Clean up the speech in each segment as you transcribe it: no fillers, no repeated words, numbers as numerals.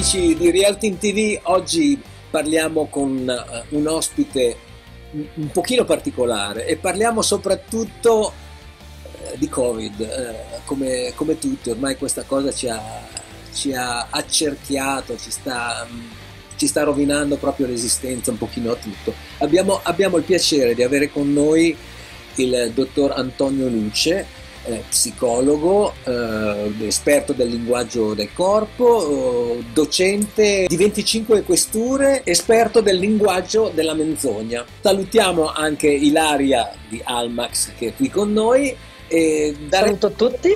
Amici di Real Team TV, oggi parliamo con un ospite un pochino particolare e parliamo soprattutto di Covid, come tutti, ormai questa cosa ci ha accerchiato, ci sta rovinando proprio l'esistenza un pochino a tutto. Abbiamo il piacere di avere con noi il dottor Antonio Luce, psicologo, esperto del linguaggio del corpo, docente di 25 questure, esperto del linguaggio della menzogna. Salutiamo anche Ilaria di Almax che è qui con noi. E saluto tutti,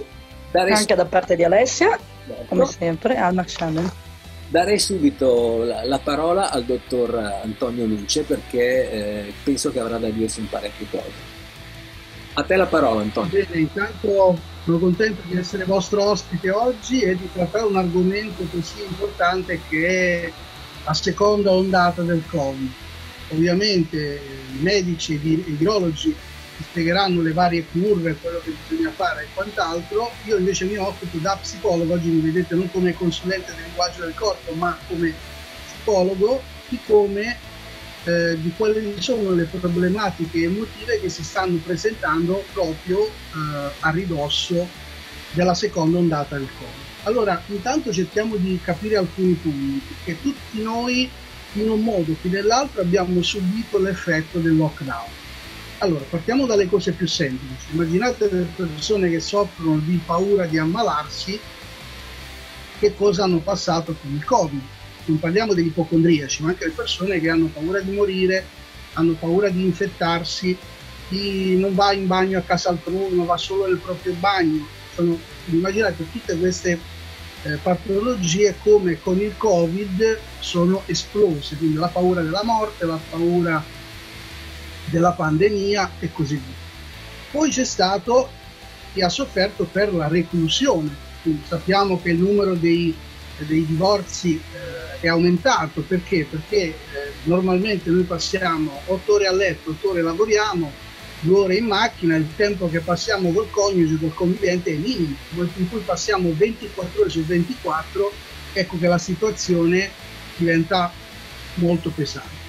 anche da parte di Alessia, certo. Come sempre, Almax Channel. Darei subito la parola al dottor Antonio Luce perché penso che avrà da dirsi in parecchie cose. A te la parola, Antonio. Bene, intanto sono contento di essere vostro ospite oggi e di trattare un argomento così importante che è la seconda ondata del Covid. Ovviamente i medici e i virologi spiegheranno le varie curve, quello che bisogna fare e quant'altro. Io invece mi occupo da psicologo, oggi mi vedete non come consulente del linguaggio del corpo, ma come psicologo, di come di quali sono le problematiche emotive che si stanno presentando proprio a ridosso della seconda ondata del Covid. Allora, intanto cerchiamo di capire alcuni punti, che tutti noi in un modo o nell'altro abbiamo subito l'effetto del lockdown. Allora, partiamo dalle cose più semplici. Immaginate le persone che soffrono di paura di ammalarsi, che cosa hanno passato con il Covid. Non parliamo degli ipocondriaci, ma anche le persone che hanno paura di morire, hanno paura di infettarsi, chi non va in bagno a casa altrui, non va solo nel proprio bagno. Immaginate tutte queste patologie come con il Covid sono esplose, quindi la paura della morte, la paura della pandemia e così via. Poi c'è stato chi ha sofferto per la reclusione, quindi sappiamo che il numero dei divorzi è aumentato. Perché? Perché normalmente noi passiamo 8 ore a letto, 8 ore lavoriamo, 2 ore in macchina, il tempo che passiamo col coniuge, col convivente è minimo, in cui passiamo 24 ore su 24, ecco che la situazione diventa molto pesante.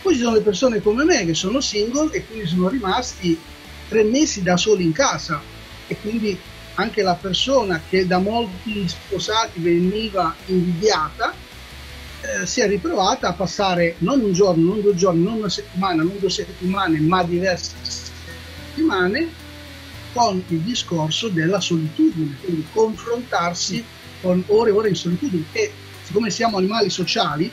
Poi ci sono le persone come me che sono single e quindi sono rimasti 3 mesi da soli in casa e quindi anche la persona che da molti sposati veniva invidiata si è ritrovata a passare non un giorno, non 2 giorni, non 1 settimana, non 2 settimane, ma diverse settimane con il discorso della solitudine, quindi confrontarsi con ore e ore in solitudine. E siccome siamo animali sociali,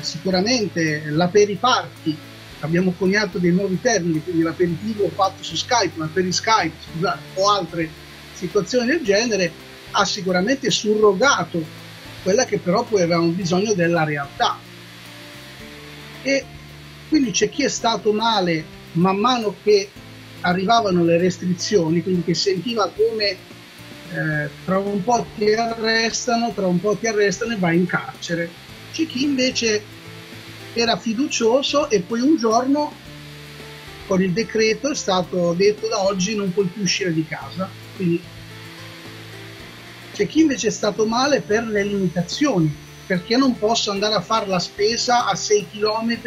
sicuramente la periparty, abbiamo coniato dei nuovi termini, quindi l'aperitivo fatto su Skype, la periskype, scusate, o altre situazioni del genere, ha sicuramente surrogato quella che però poi aveva un bisogno della realtà. E quindi c'è chi è stato male man mano che arrivavano le restrizioni, quindi che sentiva come tra un po' ti arrestano, e vai in carcere. C'è chi invece era fiducioso e poi un giorno con il decreto è stato detto da oggi non puoi più uscire di casa. Quindi c'è chi invece è stato male per le limitazioni, perché non posso andare a fare la spesa a 6 km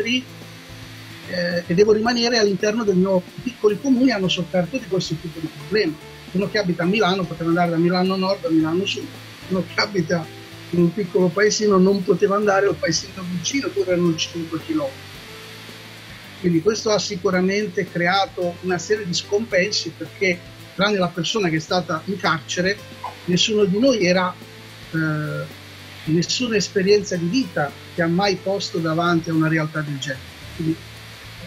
e devo rimanere all'interno del mio piccolo comune. Hanno sofferto di questo tipo di problema. Uno che abita a Milano poteva andare da Milano Nord a Milano Sud, uno che abita in un piccolo paesino non poteva andare al paesino vicino, pure erano 5 km. Quindi questo ha sicuramente creato una serie di scompensi, perché tranne la persona che è stata in carcere, nessuno di noi era nessuna esperienza di vita che ha mai posto davanti a una realtà del genere. Quindi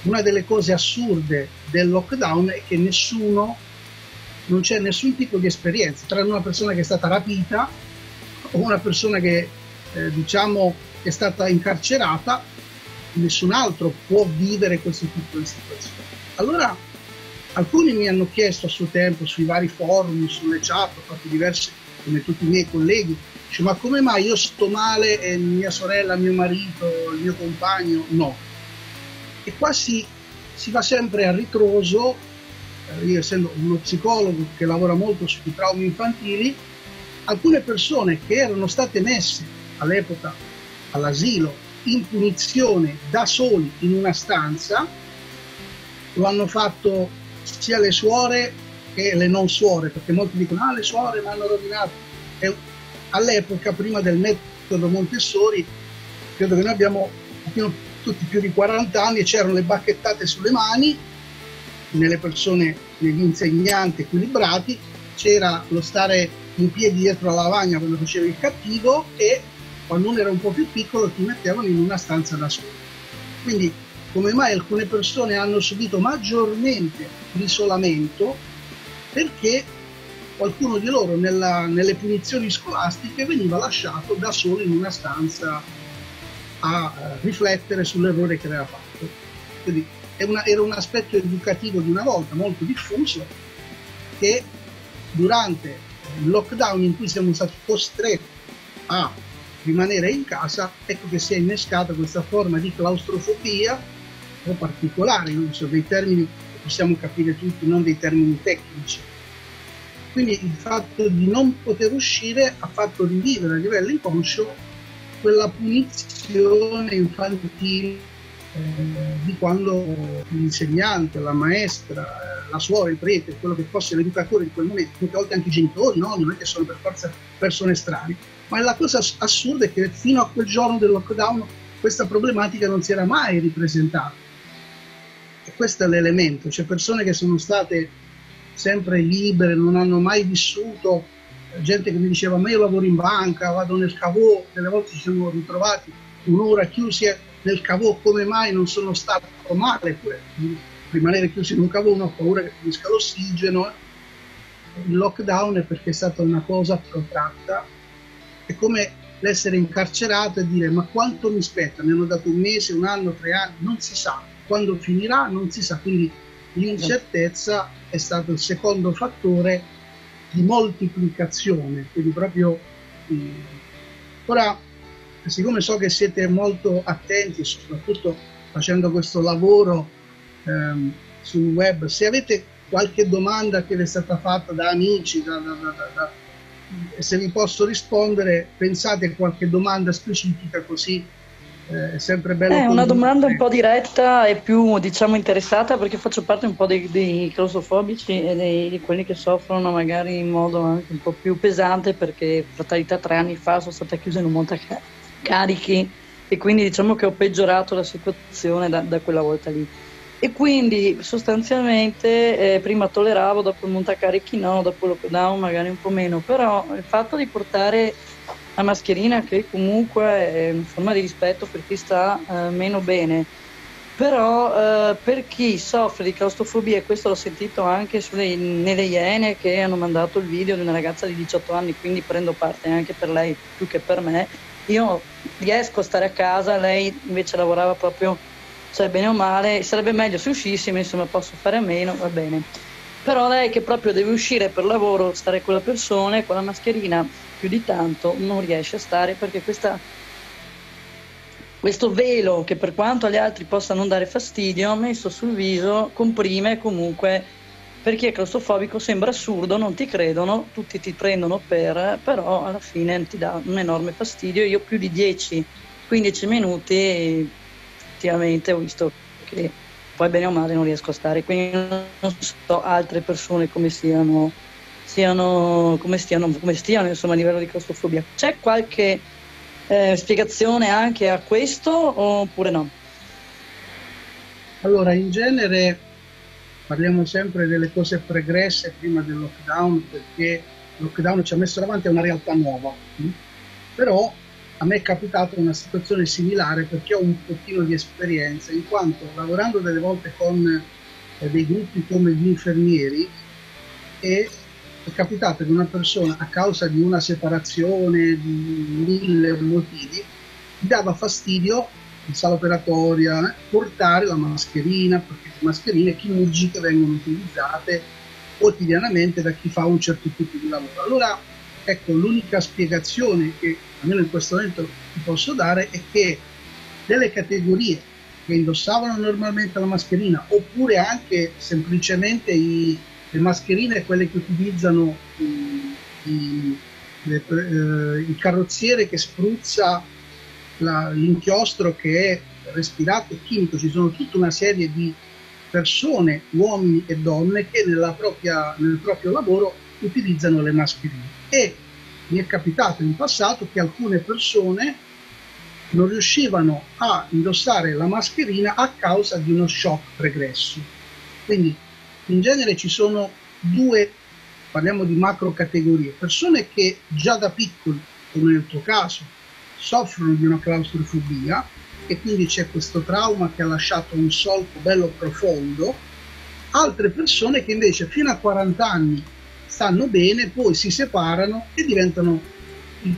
una delle cose assurde del lockdown è che non c'è nessun tipo di esperienza, tranne una persona che è stata rapita o una persona che diciamo è stata incarcerata, nessun altro può vivere questo tipo di situazione. Allora, alcuni mi hanno chiesto a suo tempo sui vari forum, sulle chat, ho fatto diverse come tutti i miei colleghi, dice, ma come mai io sto male e mia sorella, mio marito, il mio compagno no? E qua si va sempre a ritroso. Io essendo uno psicologo che lavora molto sui traumi infantili, alcune persone che erano state messe all'epoca all'asilo in punizione da soli in una stanza. Lo hanno fatto sia le suore che le non suore, perché molti dicono ah, le suore mi hanno rovinato. All'epoca, prima del metodo Montessori, credo che noi abbiamo tutti più di 40 anni e c'erano le bacchettate sulle mani nelle persone, negli insegnanti equilibrati, c'era lo stare in piedi dietro la lavagna quando facevi il cattivo, e quando uno era un po' più piccolo ti mettevano in una stanza da solo. Quindi come mai alcune persone hanno subito maggiormente l'isolamento? Perché qualcuno di loro nelle punizioni scolastiche veniva lasciato da solo in una stanza a riflettere sull'errore che aveva fatto. Quindi era un aspetto educativo di una volta molto diffuso, che durante il lockdown, in cui siamo stati costretti a rimanere in casa, ecco che si è innescata questa forma di claustrofobia un po' particolare, l'uso dei termini che possiamo capire tutti, non dei termini tecnici. Quindi il fatto di non poter uscire ha fatto rivivere a livello inconscio quella punizione infantile di quando l'insegnante, la maestra, la suora, il prete, quello che fosse l'educatore in quel momento, molte volte anche i genitori, no? Non è che sono per forza persone strane, ma la cosa assurda è che fino a quel giorno del lockdown questa problematica non si era mai ripresentata. E questo è l'elemento, cioè persone che sono state sempre libere, non hanno mai vissuto, gente che mi diceva ma io lavoro in banca, vado nel cavò, delle volte ci siamo ritrovati un'ora chiusi nel cavò, come mai non sono stato male pure. Rimanere chiusi in un cavò, no, ho paura che finisca l'ossigeno. Il lockdown è perché è stata una cosa protratta, è come l'essere incarcerato e dire ma quanto mi spetta, mi hanno dato un mese, un anno, 3 anni, non si sa, quando finirà non si sa, quindi l'incertezza è stato il secondo fattore di moltiplicazione, quindi proprio. Ora, siccome so che siete molto attenti, soprattutto facendo questo lavoro sul web, se avete qualche domanda che vi è stata fatta da amici, se vi posso rispondere, pensate a qualche domanda specifica, così è sempre bello. Una domanda un po' diretta e più, diciamo, interessata, perché faccio parte un po' dei claustrofobici e di quelli che soffrono magari in modo anche un po' più pesante, perché fatalità 3 anni fa sono stata chiusa in un montacarichi e quindi diciamo che ho peggiorato la situazione da quella volta lì. E quindi sostanzialmente prima tolleravo, dopo il montacarichi no, dopo il lockdown magari un po' meno, però il fatto di portare la mascherina, che comunque è una forma di rispetto per chi sta meno bene, però per chi soffre di claustrofobia, e questo l'ho sentito anche nelle Iene che hanno mandato il video di una ragazza di 18 anni, quindi prendo parte anche per lei più che per me, io riesco a stare a casa, lei invece lavorava proprio, cioè bene o male, sarebbe meglio se uscissimo, insomma posso fare a meno, va bene. Però lei che proprio deve uscire per lavoro, stare con la persona, con la mascherina più di tanto non riesce a stare, perché questo velo, che per quanto agli altri possa non dare fastidio, messo sul viso comprime comunque. Per chi è claustrofobico sembra assurdo, non ti credono, tutti ti prendono per, però alla fine ti dà un enorme fastidio. Io più di 10-15 minuti effettivamente ho visto che poi bene o male non riesco a stare, quindi non so altre persone come stiano insomma a livello di claustrofobia. C'è qualche spiegazione anche a questo oppure no? Allora, in genere parliamo sempre delle cose pregresse prima del lockdown, perché il lockdown ci ha messo davanti a una realtà nuova, però a me è capitata una situazione similare, perché ho un pochino di esperienza, in quanto lavorando delle volte con dei gruppi come gli infermieri, e è capitato che una persona, a causa di una separazione, di mille motivi, dava fastidio in sala operatoria portare la mascherina, perché le mascherine chirurgiche vengono utilizzate quotidianamente da chi fa un certo tipo di lavoro. Allora, ecco, l'unica spiegazione che almeno in questo momento ti posso dare è che delle categorie che indossavano normalmente la mascherina, oppure anche semplicemente le mascherine, quelle che utilizzano il carrozziere che spruzza l'inchiostro che è respirato e chimico. Ci sono tutta una serie di persone, uomini e donne, che nel proprio lavoro utilizzano le mascherine, e mi è capitato in passato che alcune persone non riuscivano a indossare la mascherina a causa di uno shock pregresso. Quindi in genere ci sono due, parliamo di macro categorie, persone che già da piccoli, come nel tuo caso, soffrono di una claustrofobia e quindi c'è questo trauma che ha lasciato un solco bello profondo, altre persone che invece fino a 40 anni stanno bene, poi si separano e diventano,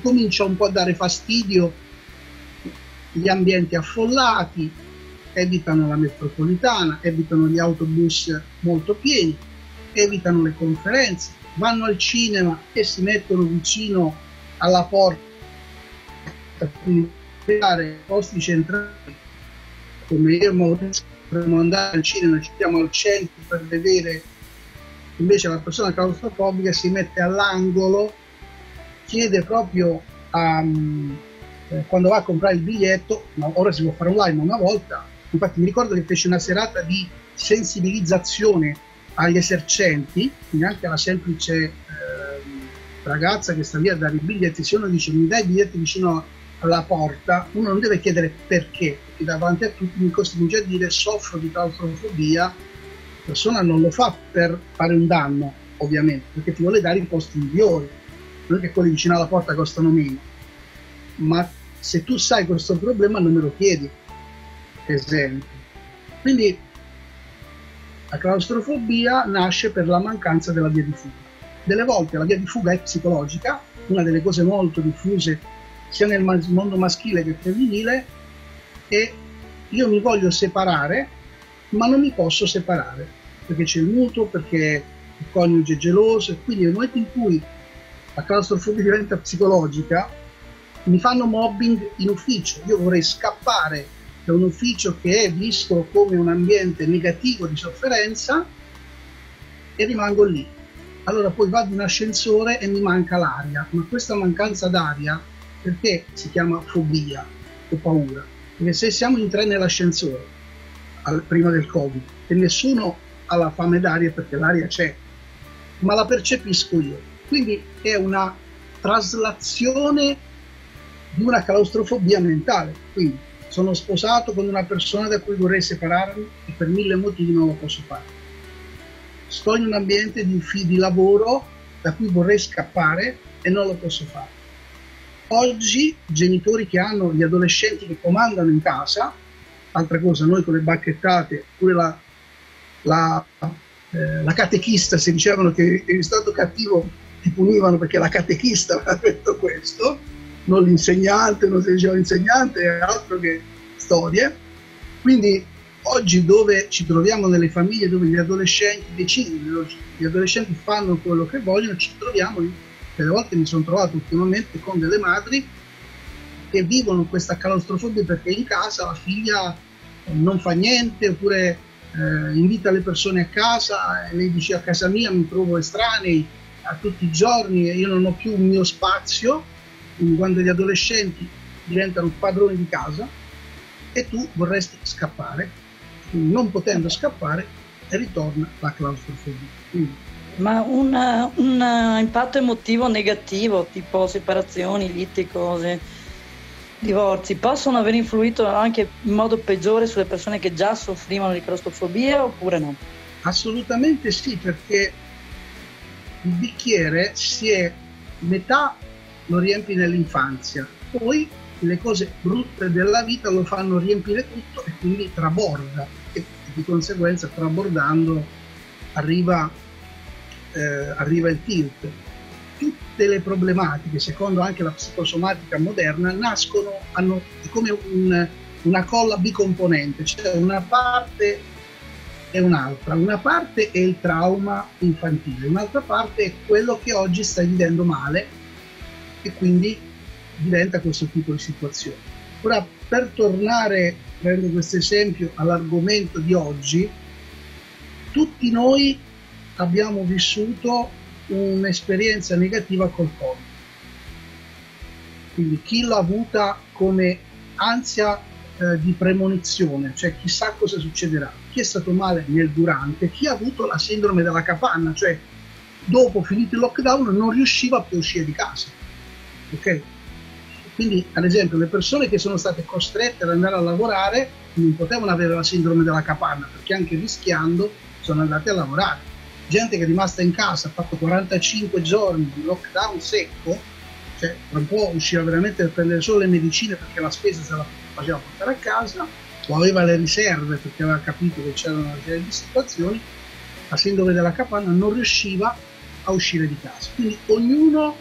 comincia un po' a dare fastidio gli ambienti affollati, evitano la metropolitana, evitano gli autobus molto pieni, evitano le conferenze, vanno al cinema e si mettono vicino alla porta per posti centrali, come io e Maurizio potremmo andare al cinema, ci siamo al centro per vedere. Invece la persona claustrofobica si mette all'angolo, chiede proprio quando va a comprare il biglietto, ma ora si può fare online, ma una volta, infatti mi ricordo che fece una serata di sensibilizzazione agli esercenti, quindi anche alla semplice ragazza che sta lì a dare i biglietti. Se uno dice mi dai i biglietti vicino alla porta, uno non deve chiedere perché, perché davanti a tutti mi costringe a dire soffro di claustrofobia. La persona non lo fa per fare un danno, ovviamente, perché ti vuole dare i posti migliori, non è che quelli vicino alla porta costano meno, ma se tu sai questo problema non me lo chiedi, per esempio. Quindi la claustrofobia nasce per la mancanza della via di fuga. Delle volte la via di fuga è psicologica, una delle cose molto diffuse sia nel mondo maschile che femminile, e io mi voglio separare ma non mi posso separare, perché c'è il mutuo, perché il coniuge è geloso, e quindi nel momento in cui la claustrofobia diventa psicologica, mi fanno mobbing in ufficio. Io vorrei scappare da un ufficio che è visto come un ambiente negativo di sofferenza e rimango lì. Allora poi vado in ascensore e mi manca l'aria, ma questa mancanza d'aria perché si chiama fobia o paura? Perché se siamo in tre nell'ascensore, prima del Covid, e nessuno ha la fame d'aria perché l'aria c'è, ma la percepisco io. Quindi è una traslazione di una claustrofobia mentale. Quindi sono sposato con una persona da cui vorrei separarmi e per mille motivi non lo posso fare. Sto in un ambiente di lavoro da cui vorrei scappare e non lo posso fare. Oggi genitori che hanno gli adolescenti che comandano in casa, altra cosa, noi con le bacchettate, pure la catechista, se dicevano che eri stato cattivo ti punivano perché la catechista aveva detto questo, non l'insegnante, non si diceva l'insegnante, è altro che storie. Quindi oggi dove ci troviamo nelle famiglie dove gli adolescenti decidono, gli adolescenti fanno quello che vogliono, ci troviamo, delle volte mi sono trovato ultimamente con delle madri che vivono questa claustrofobia perché in casa la figlia non fa niente, oppure invita le persone a casa e lei dice a casa mia mi trovo estranei a tutti i giorni e io non ho più un mio spazio. Quindi quando gli adolescenti diventano padroni di casa e tu vorresti scappare, quindi non potendo scappare ritorna la claustrofobia. Quindi, ma un impatto emotivo negativo, tipo separazioni, liti, cose, divorzi, possono aver influito anche in modo peggiore sulle persone che già soffrivano di claustrofobia oppure no? Assolutamente sì, perché il bicchiere si è metà lo riempi nell'infanzia, poi le cose brutte della vita lo fanno riempire tutto e quindi traborda, e di conseguenza trabordando arriva il tilt. Tutte le problematiche, secondo anche la psicosomatica moderna, nascono, hanno come una colla bicomponente, cioè una parte e un'altra. Una parte è il trauma infantile, un'altra parte è quello che oggi stai vivendo male e quindi diventa questo tipo di situazione. Ora, per tornare, prendo questo esempio, all'argomento di oggi, tutti noi abbiamo vissuto un'esperienza negativa col Covid. Quindi chi l'ha avuta come ansia di premonizione, cioè chissà cosa succederà, chi è stato male nel durante, chi ha avuto la sindrome della capanna, cioè dopo finito il lockdown non riusciva più a uscire di casa, ok? Quindi ad esempio le persone che sono state costrette ad andare a lavorare non potevano avere la sindrome della capanna, perché anche rischiando sono andate a lavorare. Gente che è rimasta in casa, ha fatto 45 giorni di lockdown secco, cioè non può uscire veramente per prendere solo le medicine perché la spesa se la faceva portare a casa, o aveva le riserve perché aveva capito che c'erano una serie di situazioni, la sindrome della capanna non riusciva a uscire di casa. Quindi ognuno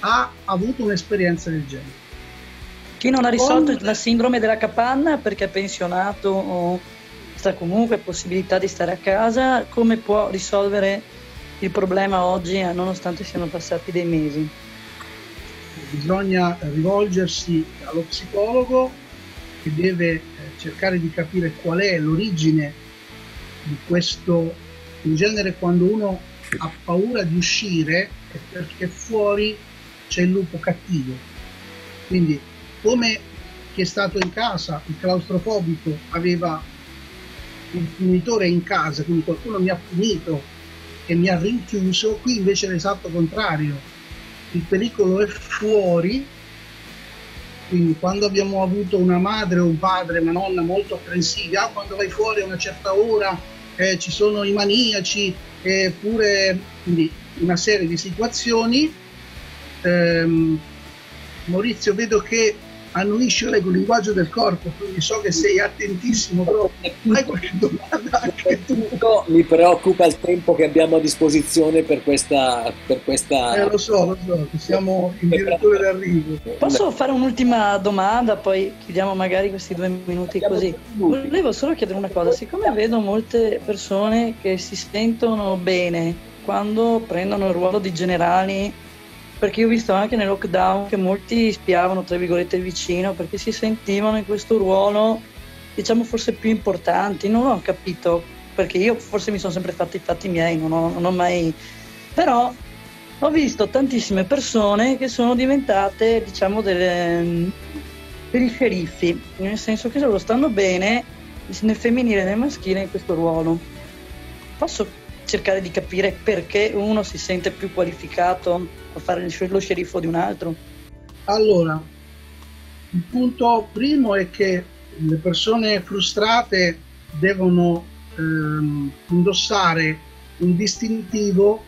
ha avuto un'esperienza del genere. Chi non ha risolto la sindrome della capanna perché è pensionato o sta comunque possibilità di stare a casa, come può risolvere il problema oggi nonostante siano passati dei mesi? Bisogna rivolgersi allo psicologo, che deve cercare di capire qual è l'origine di questo. In genere quando uno ha paura di uscire è perché fuori c'è il lupo cattivo, quindi come chi è stato in casa, il claustrofobico aveva il punitore in casa, quindi qualcuno mi ha punito e mi ha rinchiuso, qui invece è l'esatto contrario. Il pericolo è fuori, quindi quando abbiamo avuto una madre o un padre, una nonna molto apprensiva, quando vai fuori a una certa ora ci sono i maniaci, pure quindi una serie di situazioni. Maurizio, vedo che annuisci con il linguaggio del corpo, quindi so che sei attentissimo proprio. Hai qualche domanda anche tu? No, mi preoccupa il tempo che abbiamo a disposizione per questa... lo so, siamo in direttore d'arrivo. Posso fare un'ultima domanda, poi chiudiamo magari questi 2 minuti così. Volevo solo chiedere una cosa, siccome vedo molte persone che si sentono bene quando prendono il ruolo di generali, perché io ho visto anche nel lockdown che molti spiavano tra virgolette vicino perché si sentivano in questo ruolo, diciamo, forse più importanti, non ho capito, perché io forse mi sono sempre fatti i fatti miei, non ho mai, però ho visto tantissime persone che sono diventate, diciamo, degli sceriffi, nel senso che loro stanno bene nel femminile e nel maschile in questo ruolo. Posso cercare di capire perché uno si sente più qualificato a fare lo sceriffo di un altro? Allora, il punto primo è che le persone frustrate devono indossare un distintivo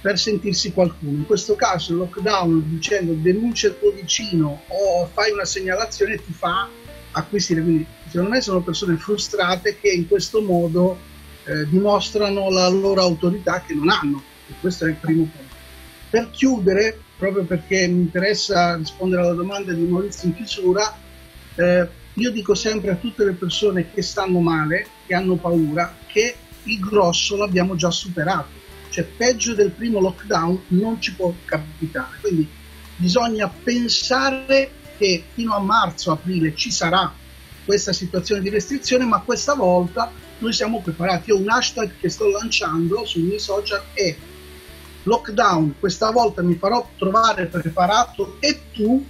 per sentirsi qualcuno. In questo caso il lockdown, dicendo denuncia il tuo vicino o fai una segnalazione, ti fa acquisire. Quindi secondo me sono persone frustrate che in questo modo dimostrano la loro autorità che non hanno, e questo è il primo punto. Per chiudere, proprio perché mi interessa rispondere alla domanda di Maurizio in chiusura, io dico sempre a tutte le persone che stanno male, che hanno paura, che il grosso l'abbiamo già superato, cioè peggio del primo lockdown non ci può capitare, quindi bisogna pensare che fino a marzo, aprile ci sarà questa situazione di restrizione, ma questa volta noi siamo preparati. Ho un hashtag che sto lanciando sui miei social, è lockdown, questa volta mi farò trovare preparato e tu,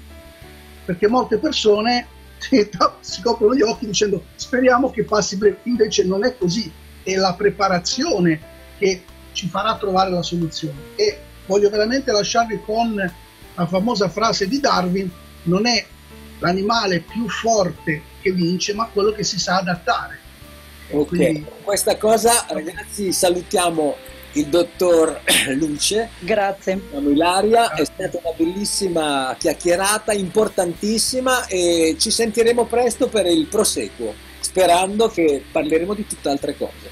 perché molte persone si coprono gli occhi dicendo speriamo che passi breve, invece non è così, è la preparazione che ci farà trovare la soluzione. E voglio veramente lasciarvi con la famosa frase di Darwin, non è l'animale più forte che vince, ma quello che si sa adattare. Ok, quindi... questa cosa, ragazzi, salutiamo il dottor Luce. Grazie. Siamo Ilaria, grazie. È stata una bellissima chiacchierata, importantissima, e ci sentiremo presto per il proseguo, sperando che parleremo di tutt'altre cose.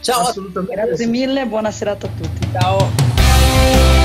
Ciao, assolutamente. Grazie mille, buona serata a tutti. Ciao.